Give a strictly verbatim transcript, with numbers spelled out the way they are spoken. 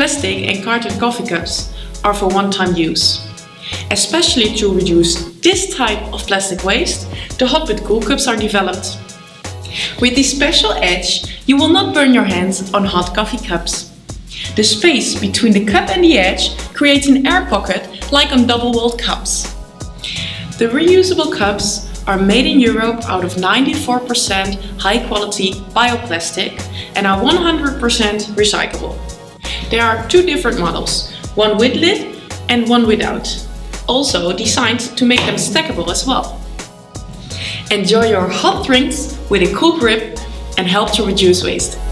Plastic and carton coffee cups are for one-time use. Especially to reduce this type of plastic waste, the Hot with Cool cups are developed. With this special edge, you will not burn your hands on hot coffee cups. The space between the cup and the edge creates an air pocket like on double-walled cups. The reusable cups are made in Europe out of ninety-four percent high-quality bioplastic and are one hundred percent recyclable. There are two different models, one with lid and one without, also designed to make them stackable as well. Enjoy your hot drinks with a cool grip and help to reduce waste.